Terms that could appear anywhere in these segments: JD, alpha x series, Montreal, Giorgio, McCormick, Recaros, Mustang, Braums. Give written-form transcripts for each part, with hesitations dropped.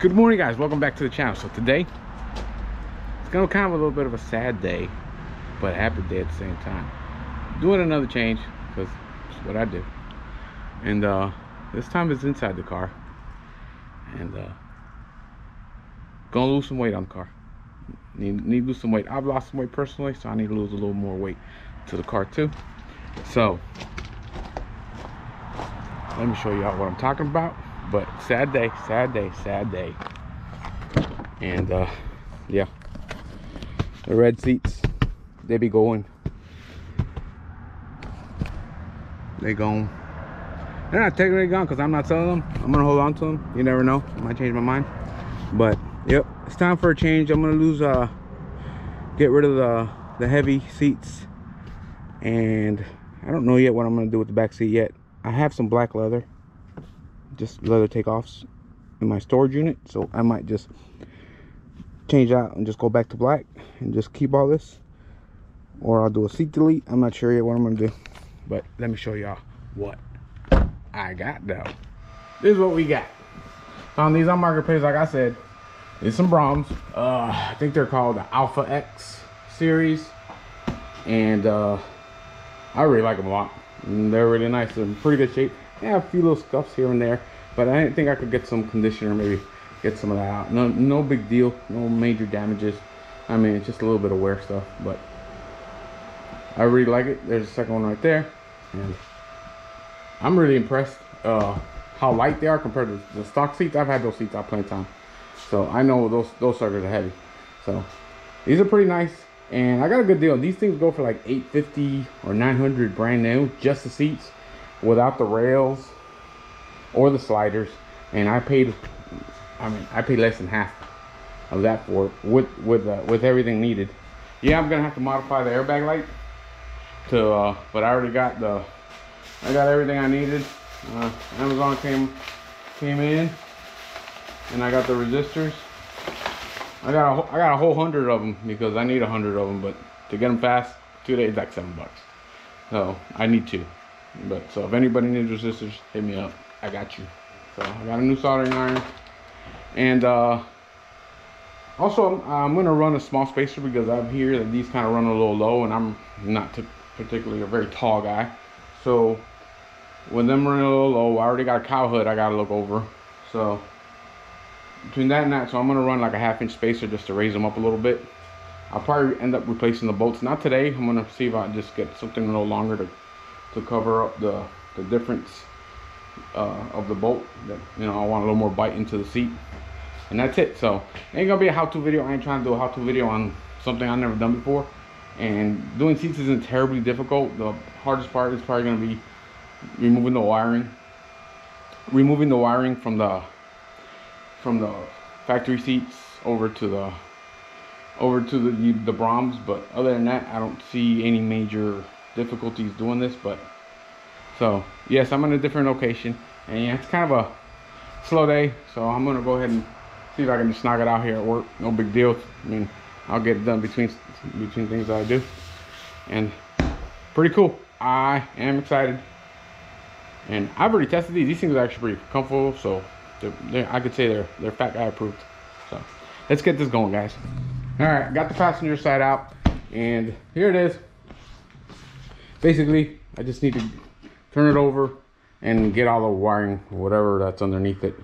Good morning, guys. Welcome back to the channel. So today it's gonna kind of a little bit of a sad day, but a happy day at the same time. Doing another change because it's what I do, and this time it's inside the car, and gonna lose some weight on the car. Need to lose some weight. I've lost some weight personally, so I need to lose a little more weight to the car too. So let me show y'all what I'm talking about. But sad day, sad day, sad day. And yeah, the red seats, they be going. They gone. They're not technically gone because I'm not selling them. I'm gonna hold on to them. You never know, I might change my mind. But yep, it's time for a change. I'm gonna lose, get rid of the heavy seats. And I don't know yet what I'm gonna do with the back seat yet. I have some black leather, just leather takeoffs in my storage unit, so I might just change out and just go back to black and just keep all this, or I'll do a seat delete. I'm not sure yet what I'm gonna do, but let me show y'all what I got though. This is what we got. Found these on Marketplace, like I said. It's some Braums. I think they're called the Alpha X series, and I really like them a lot. They're really nice and in pretty good shape. Yeah, a few little scuffs here and there, but I didn't think I could get some conditioner, maybe get some of that out. No big deal, no major damages. I mean, it's just a little bit of wear stuff, but I really like it. There's a second one right there, and I'm really impressed how light they are compared to the stock seats. I've had those seats out plenty of time, so I know those suckers are heavy. So these are pretty nice, and I got a good deal. These things go for like $850 or $900 brand new, just the seats, without the rails or the sliders. And I paid less than half of that for it, with everything needed. Yeah, I'm gonna have to modify the airbag light to but I already got I got everything I needed. Amazon came in, and I got the resistors. I got a whole 100 of them because I need 100 of them, but to get them fast, 2 days, like $7, so I need two. But so if anybody needs resistors, hit me up, I got you. So I got a new soldering iron, and also I'm gonna run a small spacer because I hear that these kind of run a little low, and I'm not particularly a very tall guy. So with them running a little low, I already got a cow hood I gotta look over. So between that and that, so I'm gonna run like a half-inch spacer just to raise them up a little bit. I'll probably end up replacing the bolts, not today. I'm gonna see if I can just get something a little longer to cover up the difference of the bolt. That, you know, I want a little more bite into the seat, and that's it. So ain't gonna be a how-to video. I ain't trying to do a how-to video on something I've never done before, and doing seats isn't terribly difficult. The hardest part is probably gonna be removing the wiring from the factory seats over to the Braums. But other than that, I don't see any major difficulties doing this. But so yes, I'm in a different location, and yeah, it's kind of a slow day, so I'm gonna go ahead and see if I can just knock it out here at work. No big deal. I mean, I'll get it done between things that I do, and pretty cool. I am excited, and I've already tested these things are actually pretty comfortable, so I could say they're fat guy approved. So let's get this going, guys. All right, got the passenger side out, and here it is. Basically, I just need to turn it over and get all the wiring, whatever that's underneath it.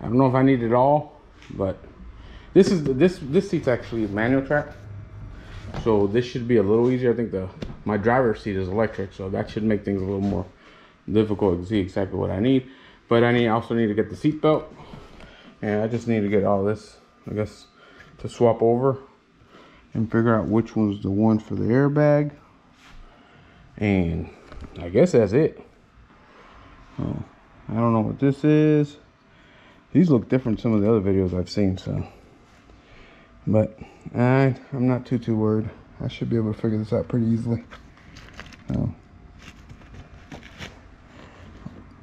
I don't know if I need it all, but this seat's actually manual track, so this should be a little easier. I think my driver's seat is electric, so that should make things a little more difficult to see exactly what I need. But I also need to get the seat belt, and I just need to get all this, I guess, to swap over and figure out which one's the one for the airbag. And I guess that's it. Oh, I don't know what this is. These look different from some of the other videos I've seen, so. But I'm not too worried. I should be able to figure this out pretty easily. Oh.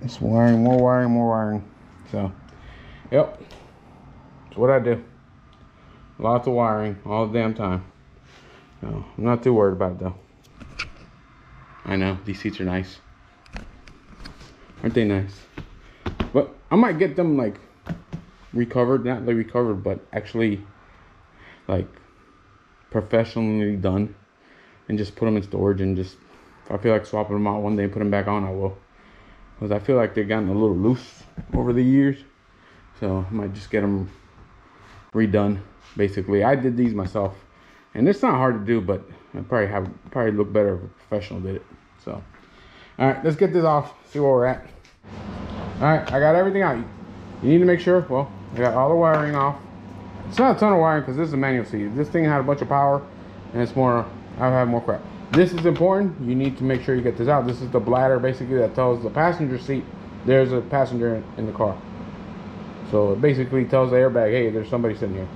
It's wiring, more wiring, more wiring. So, yep. That's what I do. Lots of wiring all the damn time. No, I'm not too worried about it though. I know, these seats are nice. Aren't they nice? But I might get them like recovered, not like recovered, but actually like professionally done, and just put them in storage. And just if I feel like swapping them out one day and put them back on, I will, because I feel like they've gotten a little loose over the years, so I might just get them redone. Basically, I did these myself, and it's not hard to do, but I probably look better if a professional did it. So all right, let's get this off, see where we're at. All right, I got everything out. You need to make sure, well, I got all the wiring off. It's not a ton of wiring because this is a manual seat. This thing had a bunch of power, and it's more, I've had more crap. This is important. You need to make sure you get this out. This is the bladder, basically, that tells the passenger seat there's a passenger in the car. So it basically tells the airbag, hey, there's somebody sitting here.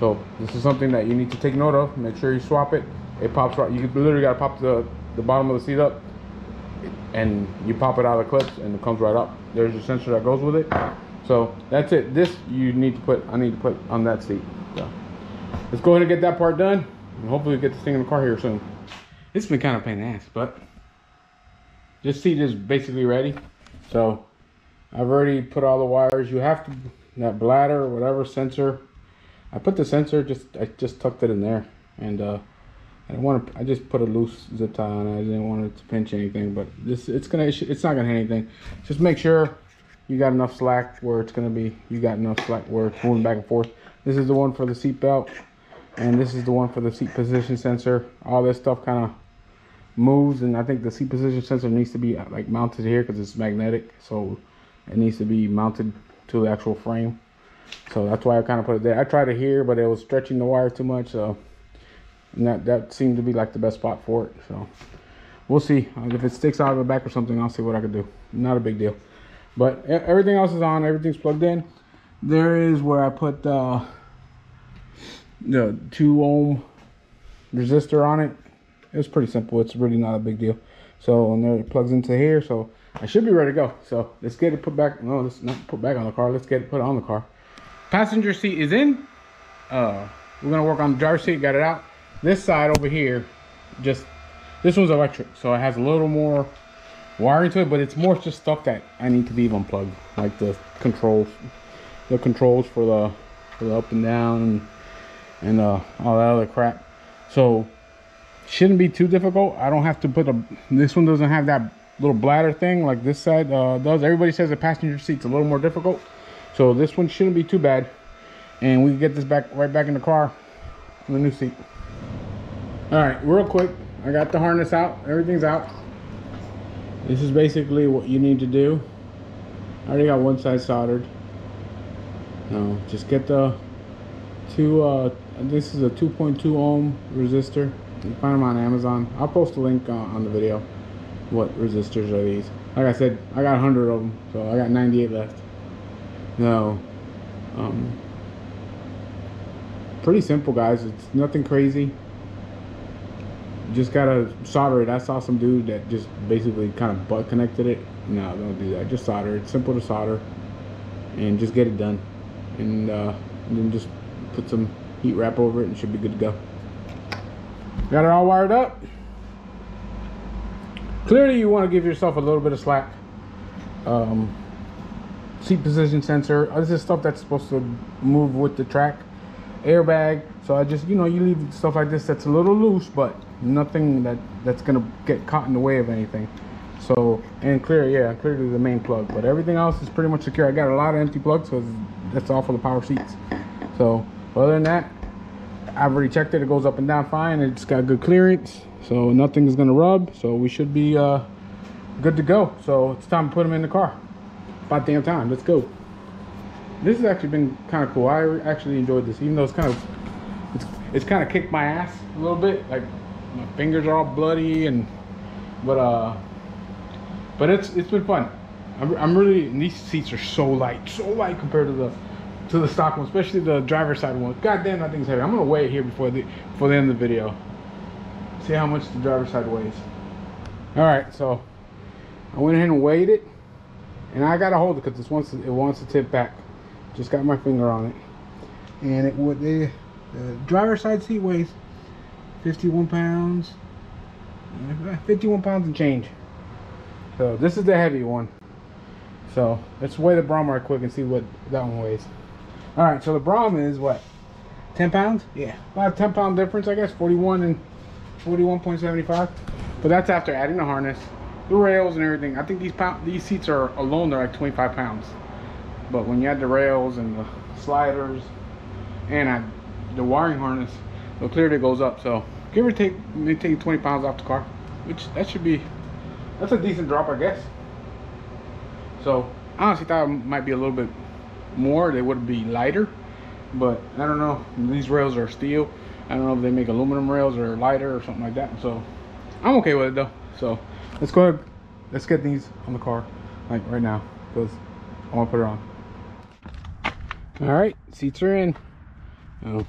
So this is something that you need to take note of. Make sure you swap it. It pops right. You literally got to pop the bottom of the seat up, and you pop it out of the clips, and it comes right up. There's your sensor that goes with it. So that's it. This you need to put, I need to put on that seat. So let's go ahead and get that part done, and hopefully we get this thing in the car here soon. It's been kind of a pain in the ass, but this seat is basically ready. So I've already put all the wires. You have to, that bladder, whatever sensor, I put the sensor, I just tucked it in there, and I didn't want to, I just put a loose zip tie on it. I didn't want it to pinch anything, but this, it's not gonna hit anything. Just make sure you got enough slack where it's gonna be, you got enough slack where it's moving back and forth. This is the one for the seat belt, and this is the one for the seat position sensor. All this stuff kind of moves, and I think the seat position sensor needs to be like mounted here because it's magnetic, so it needs to be mounted to the actual frame. So that's why I kind of put it there. I tried it here, but it was stretching the wire too much, so that seemed to be like the best spot for it. So we'll see if it sticks out of the back or something. I'll see what I can do. Not a big deal. But everything else is on, everything's plugged in. There is where I put the 2-ohm resistor on it. It's pretty simple, it's really not a big deal. So and there it plugs into here, so I should be ready to go. So let's get it put back, no, let's not put back on the car, let's get it put on the car. Passenger seat is in. We're gonna work on the driver's seat, got it out. This side over here, just, this one's electric, so it has a little more wiring to it, but it's more just stuff that I need to leave unplugged, like the controls for the up and down and all that other crap. So shouldn't be too difficult. I don't have to put this one doesn't have that little bladder thing like this side does. Everybody says the passenger seat's a little more difficult, so this one shouldn't be too bad, and we can get this right back in the car in the new seat. All right, real quick, I got the harness out, everything's out. This is basically what you need to do. I already got one side soldered. Now just get the this is a 2.2 ohm resistor. You can find them on Amazon. I'll post a link on the video what resistors are these. Like I said, I got 100 of them, so I got 98 left. Now pretty simple, guys, it's nothing crazy. Just gotta solder it. I saw some dude that just basically kind of butt connected it. No, don't do that, just solder. It's simple to solder and just get it done, and then just put some heat wrap over it and should be good to go. Got it all wired up. Clearly you want to give yourself a little bit of slack. Seat position sensor, this is stuff that's supposed to move with the track. Airbag, so I just, you know, you leave stuff like this that's a little loose, but nothing that's gonna get caught in the way of anything. So, and clear, yeah, clearly the main plug, but everything else is pretty much secure. I got a lot of empty plugs, so that's all for the power seats. So other than that, I've already checked it, it goes up and down fine, it's got good clearance, so nothing's gonna rub, so we should be good to go. So it's time to put them in the car. About damn time, let's go. This has actually been kind of cool. I actually enjoyed this, even though it's kind of kicked my ass a little bit. Like my fingers are all bloody, and but it's been fun. I'm really, and these seats are so light compared to the stock one, especially the driver's side one. Goddamn, that thing's heavy. I'm gonna weigh it here before the end of the video. See how much the driver's side weighs. All right, so I went ahead and weighed it, and I gotta hold it because it wants to tip back. Just got my finger on it, and it would, the driver's side seat weighs 51 pounds and change. So this is the heavy one. So let's weigh the Braums quick and see what that one weighs. All right, so the Braum is what, 10 pounds? Yeah, about a 10 pound difference, I guess, 41 and 41.75. But that's after adding the harness, the rails and everything. I think these seats are alone, they're like 25 pounds. But when you add the rails and the sliders and the wiring harness, it clearly goes up. So give or take, they take 20 pounds off the car, which that should be, that's a decent drop, I guess. So I honestly thought it might be a little bit more, they would be lighter, but I don't know. These rails are steel. I don't know if they make aluminum rails or lighter or something like that. So I'm okay with it though. So let's go ahead, let's get these on the car like right now, because I want to put it on. All right, seats are in. Oh,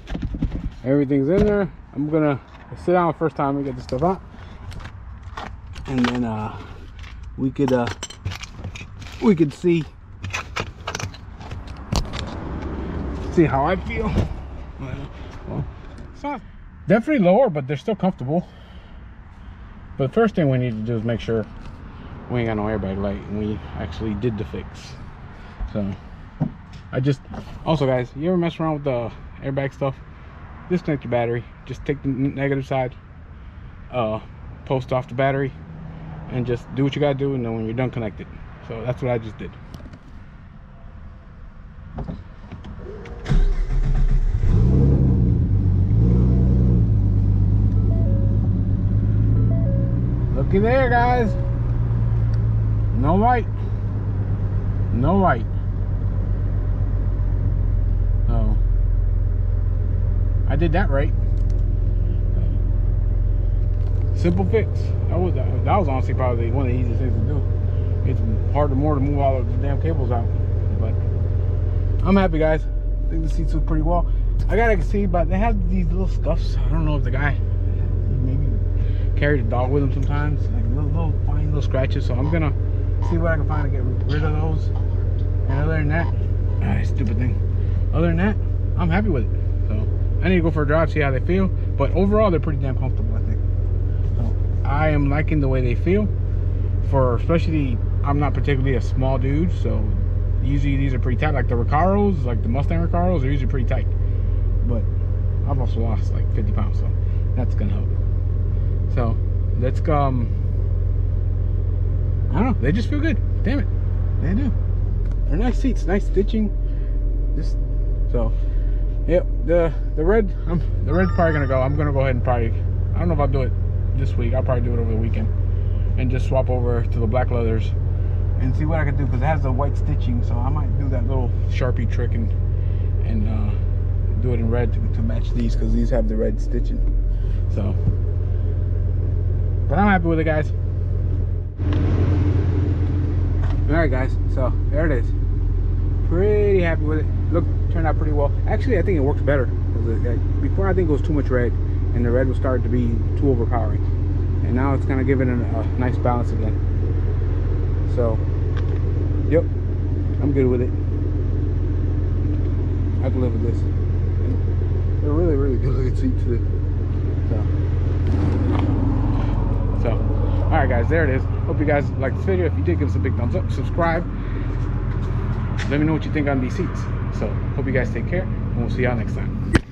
everything's in there. I'm gonna sit down the first time we get this stuff out, and then we could see how I feel. Well, it's not definitely lower, but they're still comfortable. But the first thing we need to do is make sure we ain't got no airbag light, and we actually did the fix. So I just, also guys, you ever mess around with the airbag stuff, disconnect your battery, just take the negative side, post off the battery, and just do what you gotta do, and then when you're done, connect it. So that's what I just did. Looky there, guys. No light. No light. Oh, I did that right. Simple fix. That was honestly probably one of the easiest things to do. It's hard to move all of the damn cables out, but I'm happy, guys. I think the seats look pretty well. I gotta see, but they have these little scuffs. I don't know if the guy carry the dog with them sometimes, like little fine little scratches. So I'm gonna see what I can find to get rid of those. And other than that, stupid thing. Other than that, I'm happy with it. So I need to go for a drive, see how they feel. But overall, they're pretty damn comfortable, I think. So I am liking the way they feel. For especially, I'm not particularly a small dude, so usually these are pretty tight. Like the Recaros, like the Mustang Recaros, are usually pretty tight. But I've also lost like 50 pounds, so that's gonna help. So let's go. I don't know, they just feel good. Damn it, they do. They're nice seats, nice stitching. Just so, yep. The red, the red's probably gonna go. I'm gonna go ahead and probably, I don't know if I'll do it this week. I'll probably do it over the weekend and just swap over to the black leathers and see what I can do, because it has the white stitching. So I might do that little Sharpie trick and do it in red to match these, because these have the red stitching. So. But I'm happy with it, guys. Alright guys, so there it is. Pretty happy with it. Look, turned out pretty well. Actually, I think it works better. Before, I think it was too much red, and the red was starting to be too overpowering. And now it's kind of giving it a nice balance again. So, yep, I'm good with it. I can live with this. They're really, really good looking seats too. So, alright guys, there it is. Hope you guys liked this video. If you did, give us a big thumbs up, subscribe. Let me know what you think on these seats. So, hope you guys take care, and we'll see y'all next time.